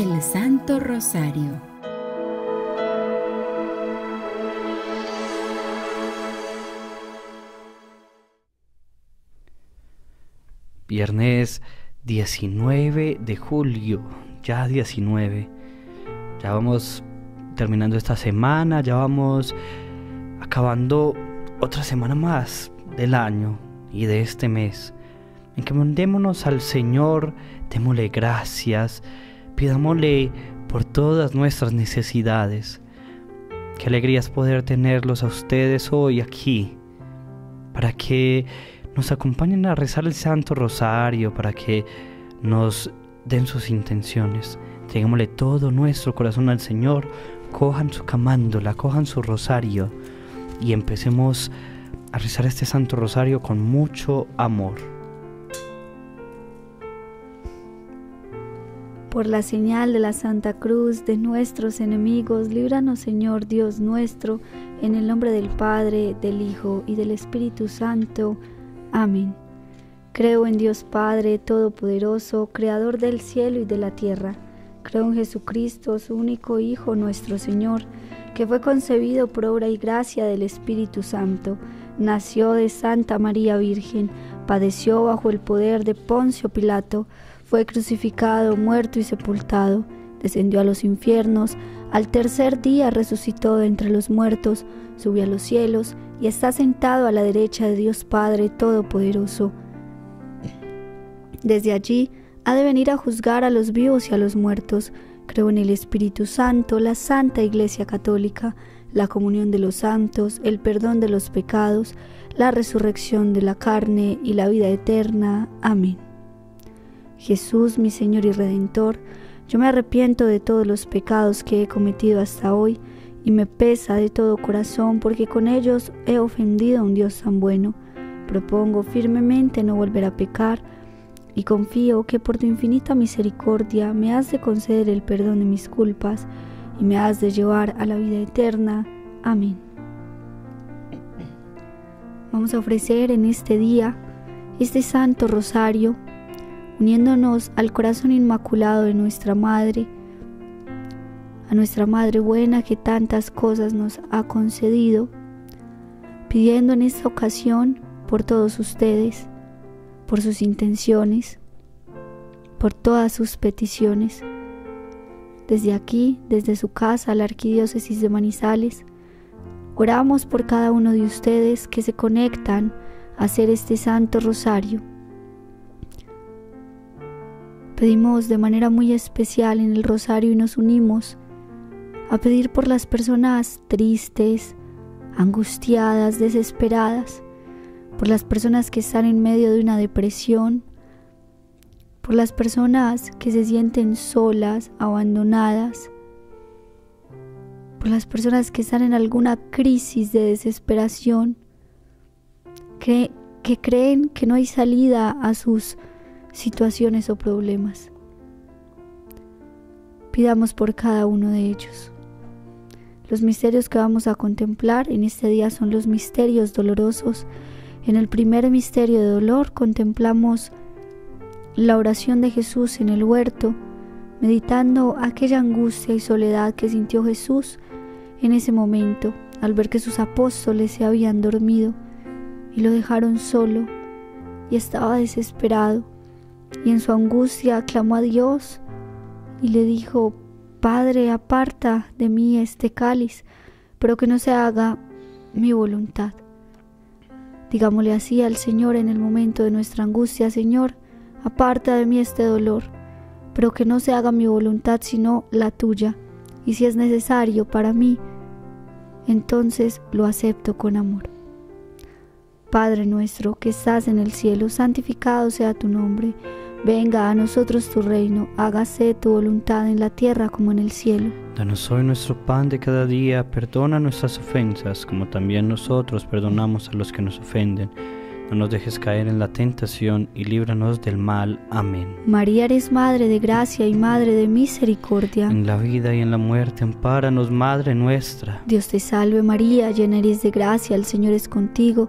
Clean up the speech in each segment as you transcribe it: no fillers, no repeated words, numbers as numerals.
el Santo Rosario. Viernes 19 de julio, ya 19, ya vamos terminando esta semana, ya vamos acabando otra semana más del año y de este mes. Encomendémonos al Señor, démosle gracias, pidámosle por todas nuestras necesidades. Qué alegría es poder tenerlos a ustedes hoy aquí, para que nos acompañen a rezar el Santo Rosario, para que nos den sus intenciones. Entreguémosle todo nuestro corazón al Señor, cojan su camándola, cojan su rosario y empecemos a rezar este Santo Rosario con mucho amor. Por la señal de la Santa Cruz de nuestros enemigos, líbranos, Señor Dios nuestro, en el nombre del Padre, del Hijo y del Espíritu Santo. Amén. Creo en Dios Padre Todopoderoso, Creador del cielo y de la tierra. Creo en Jesucristo, su único Hijo, nuestro Señor, que fue concebido por obra y gracia del Espíritu Santo. Nació de Santa María Virgen, padeció bajo el poder de Poncio Pilato, fue crucificado, muerto y sepultado, descendió a los infiernos, al tercer día resucitó de entre los muertos, subió a los cielos y está sentado a la derecha de Dios Padre Todopoderoso. Desde allí ha de venir a juzgar a los vivos y a los muertos. Creo en el Espíritu Santo, la Santa Iglesia Católica, la comunión de los santos, el perdón de los pecados, la resurrección de la carne y la vida eterna. Amén. Jesús, mi Señor y Redentor, yo me arrepiento de todos los pecados que he cometido hasta hoy, y me pesa de todo corazón porque con ellos he ofendido a un Dios tan bueno. Propongo firmemente no volver a pecar y confío que por tu infinita misericordia me has de conceder el perdón de mis culpas y me has de llevar a la vida eterna. Amén. Vamos a ofrecer en este día este Santo Rosario, uniéndonos al corazón inmaculado de nuestra Madre, a nuestra Madre Buena que tantas cosas nos ha concedido, pidiendo en esta ocasión por todos ustedes, por sus intenciones, por todas sus peticiones. Desde aquí, desde su casa, la Arquidiócesis de Manizales, oramos por cada uno de ustedes que se conectan a hacer este Santo Rosario. Pedimos de manera muy especial en el Rosario y nos unimos a pedir por las personas tristes, angustiadas, desesperadas, por las personas que están en medio de una depresión, por las personas que se sienten solas, abandonadas, por las personas que están en alguna crisis de desesperación, que creen que no hay salida a sus situaciones o problemas. Pidamos por cada uno de ellos. Los misterios que vamos a contemplar en este día son los misterios dolorosos. En el primer misterio de dolor contemplamos la oración de Jesús en el huerto, meditando aquella angustia y soledad que sintió Jesús en ese momento, al ver que sus apóstoles se habían dormido y lo dejaron solo, y estaba desesperado, y en su angustia clamó a Dios y le dijo: Padre, aparta de mí este cáliz, pero que no se haga mi voluntad. Digámosle así al Señor en el momento de nuestra angustia: Señor, aparta de mí este dolor, pero que no se haga mi voluntad sino la tuya, y si es necesario para mí, entonces lo acepto con amor. Padre nuestro que estás en el cielo, santificado sea tu nombre. Venga a nosotros tu reino, hágase tu voluntad en la tierra como en el cielo. Danos hoy nuestro pan de cada día, perdona nuestras ofensas, como también nosotros perdonamos a los que nos ofenden. No nos dejes caer en la tentación y líbranos del mal. Amén. María, eres Madre de gracia y Madre de misericordia. En la vida y en la muerte, ampáranos, Madre nuestra. Dios te salve María, llena eres de gracia, el Señor es contigo.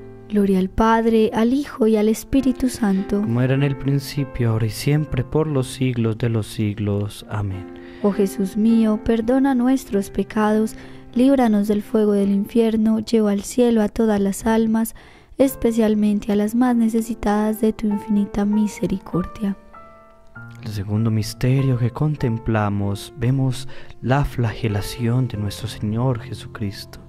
Gloria al Padre, al Hijo y al Espíritu Santo. Como era en el principio, ahora y siempre, por los siglos de los siglos. Amén. Oh Jesús mío, perdona nuestros pecados, líbranos del fuego del infierno, lleva al cielo a todas las almas, especialmente a las más necesitadas de tu infinita misericordia. El segundo misterio que contemplamos, vemos la flagelación de nuestro Señor Jesucristo.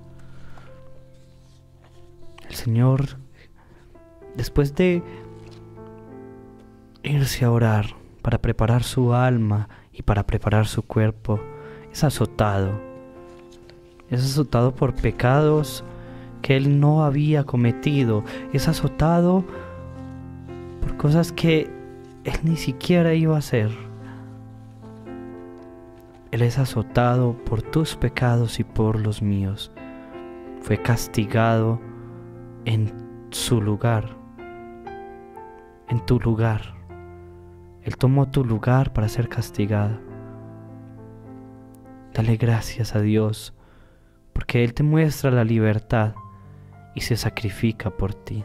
El Señor, después de irse a orar para preparar su alma y para preparar su cuerpo, es azotado. Es azotado por pecados que él no había cometido, es azotado por cosas que él ni siquiera iba a hacer. Él es azotado por tus pecados y por los míos. Fue castigado en su lugar, en tu lugar. Él tomó tu lugar para ser castigado. Dale gracias a Dios, porque Él te muestra la libertad y se sacrifica por ti.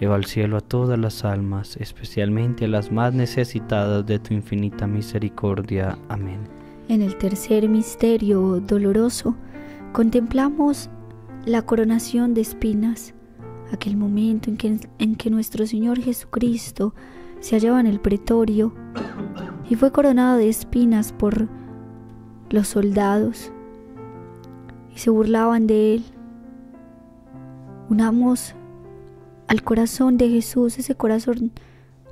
Lleva al cielo a todas las almas, especialmente a las más necesitadas de tu infinita misericordia. Amén. En el tercer misterio doloroso, contemplamos la coronación de espinas, aquel momento en que nuestro Señor Jesucristo se hallaba en el pretorio y fue coronado de espinas por los soldados. Y se burlaban de él. Unamos al corazón de Jesús, ese corazón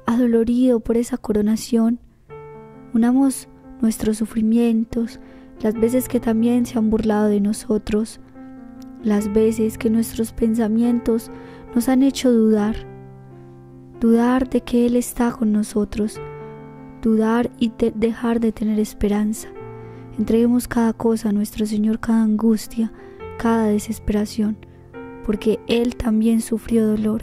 adolorido por esa coronación. Unamos nuestros sufrimientos, las veces que también se han burlado de nosotros, las veces que nuestros pensamientos nos han hecho dudar de que Él está con nosotros, dudar y dejar de tener esperanza. Entreguemos cada cosa a nuestro Señor, cada angustia, cada desesperación, porque Él también sufrió dolor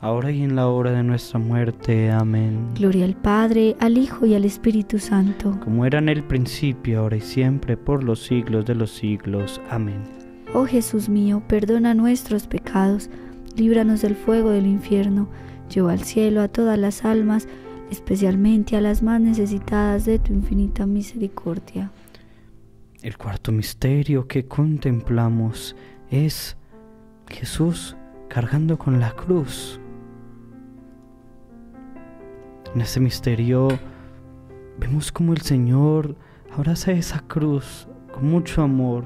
ahora y en la hora de nuestra muerte. Amén. Gloria al Padre, al Hijo y al Espíritu Santo. Como era en el principio, ahora y siempre, por los siglos de los siglos. Amén. Oh Jesús mío, perdona nuestros pecados, líbranos del fuego del infierno, lleva al cielo a todas las almas, especialmente a las más necesitadas de tu infinita misericordia. El cuarto misterio que contemplamos es Jesús cargando con la cruz. En este misterio vemos cómo el Señor abraza esa cruz con mucho amor.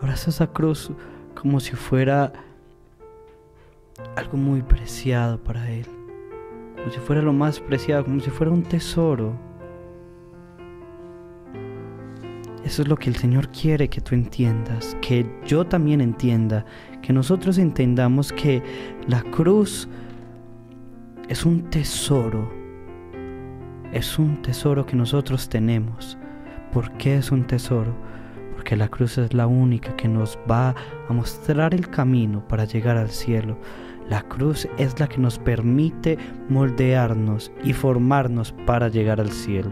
Abraza esa cruz como si fuera algo muy preciado para Él, como si fuera lo más preciado, como si fuera un tesoro. Eso es lo que el Señor quiere que tú entiendas, que yo también entienda, que nosotros entendamos que la cruz es un tesoro. Es un tesoro que nosotros tenemos. ¿Por qué es un tesoro? Porque la cruz es la única que nos va a mostrar el camino para llegar al cielo. La cruz es la que nos permite moldearnos y formarnos para llegar al cielo.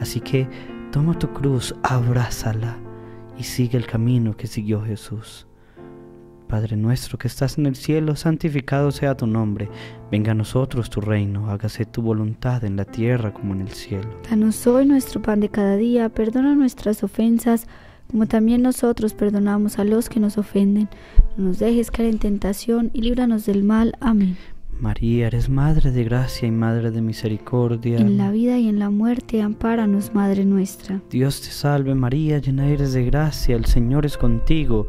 Así que toma tu cruz, abrázala y sigue el camino que siguió Jesús. Padre nuestro que estás en el cielo, santificado sea tu nombre. Venga a nosotros tu reino, hágase tu voluntad en la tierra como en el cielo. Danos hoy nuestro pan de cada día, perdona nuestras ofensas, como también nosotros perdonamos a los que nos ofenden. No nos dejes caer en tentación y líbranos del mal. Amén. María, eres Madre de gracia y Madre de misericordia. En la vida y en la muerte, ampáranos, Madre nuestra. Dios te salve María, llena eres de gracia, el Señor es contigo.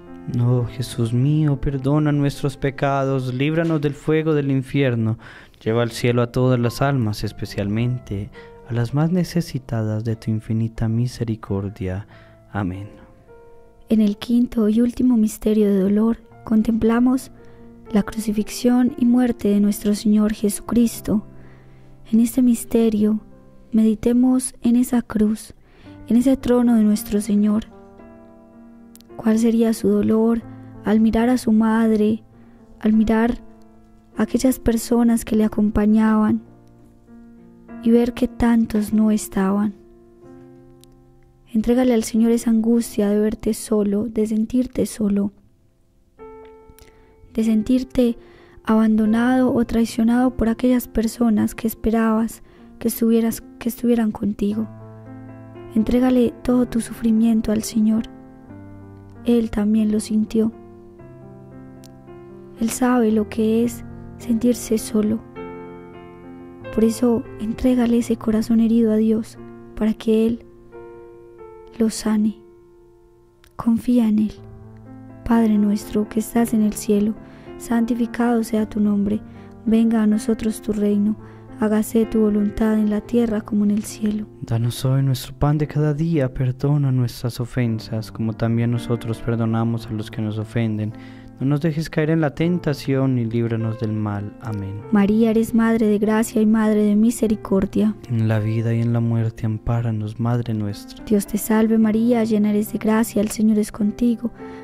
Oh Jesús mío, perdona nuestros pecados, líbranos del fuego del infierno, lleva al cielo a todas las almas, especialmente a las más necesitadas de tu infinita misericordia. Amén. En el quinto y último misterio de dolor, contemplamos la crucifixión y muerte de nuestro Señor Jesucristo. En este misterio, meditemos en esa cruz, en ese trono de nuestro Señor. ¿Cuál sería su dolor al mirar a su madre, al mirar a aquellas personas que le acompañaban y ver que tantos no estaban? Entrégale al Señor esa angustia de verte solo, de sentirte solo, de sentirte abandonado o traicionado por aquellas personas que esperabas que estuvieran contigo. Entrégale todo tu sufrimiento al Señor. Él también lo sintió. Él sabe lo que es sentirse solo. Por eso, entrégale ese corazón herido a Dios para que Él lo sane. Confía en Él. Padre nuestro que estás en el cielo, santificado sea tu nombre. Venga a nosotros tu reino. Hágase tu voluntad en la tierra como en el cielo. Danos hoy nuestro pan de cada día, perdona nuestras ofensas, como también nosotros perdonamos a los que nos ofenden. No nos dejes caer en la tentación y líbranos del mal. Amén. María, eres Madre de gracia y Madre de misericordia. En la vida y en la muerte, ampáranos, Madre nuestra. Dios te salve María, llena eres de gracia, el Señor es contigo.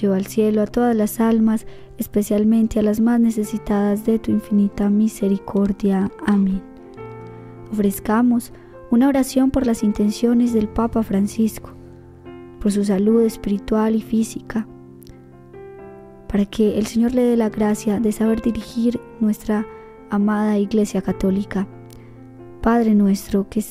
Lleva al cielo a todas las almas, especialmente a las más necesitadas de tu infinita misericordia. Amén. Ofrezcamos una oración por las intenciones del Papa Francisco, por su salud espiritual y física, para que el Señor le dé la gracia de saber dirigir nuestra amada Iglesia Católica. Padre nuestro que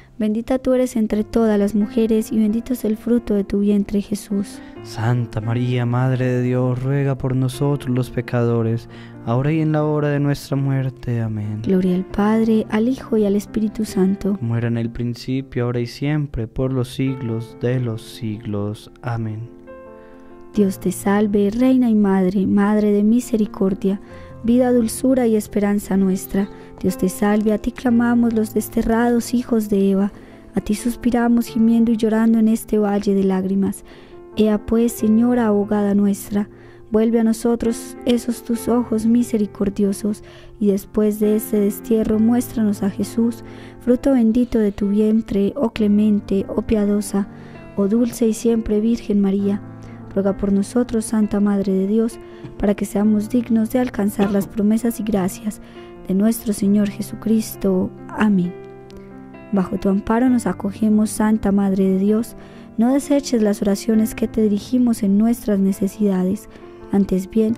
Bendita tú eres entre todas las mujeres y bendito es el fruto de tu vientre Jesús. Santa María, Madre de Dios, ruega por nosotros los pecadores, ahora y en la hora de nuestra muerte. Amén. Gloria al Padre, al Hijo y al Espíritu Santo. Como era en el principio, ahora y siempre, por los siglos de los siglos. Amén. Dios te salve, Reina y Madre, Madre de misericordia, vida, dulzura y esperanza nuestra. Dios te salve, a ti clamamos los desterrados hijos de Eva, a ti suspiramos gimiendo y llorando en este valle de lágrimas. Ea pues, Señora abogada nuestra, vuelve a nosotros esos tus ojos misericordiosos, y después de este destierro muéstranos a Jesús, fruto bendito de tu vientre, oh clemente, oh piadosa, oh dulce y siempre Virgen María. Ruega por nosotros, Santa Madre de Dios, para que seamos dignos de alcanzar las promesas y gracias de nuestro Señor Jesucristo. Amén. Bajo tu amparo nos acogemos, Santa Madre de Dios. No deseches las oraciones que te dirigimos en nuestras necesidades. Antes bien,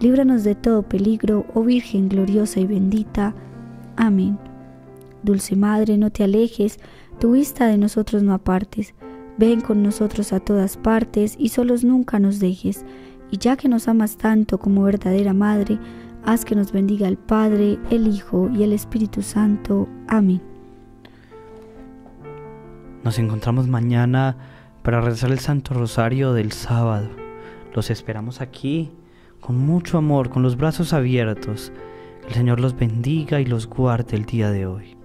líbranos de todo peligro, oh Virgen gloriosa y bendita. Amén. Dulce Madre, no te alejes, tu vista de nosotros no apartes. Ven con nosotros a todas partes y solos nunca nos dejes. Y ya que nos amas tanto como verdadera Madre, haz que nos bendiga el Padre, el Hijo y el Espíritu Santo. Amén. Nos encontramos mañana para rezar el Santo Rosario del sábado. Los esperamos aquí con mucho amor, con los brazos abiertos. Que el Señor los bendiga y los guarde el día de hoy.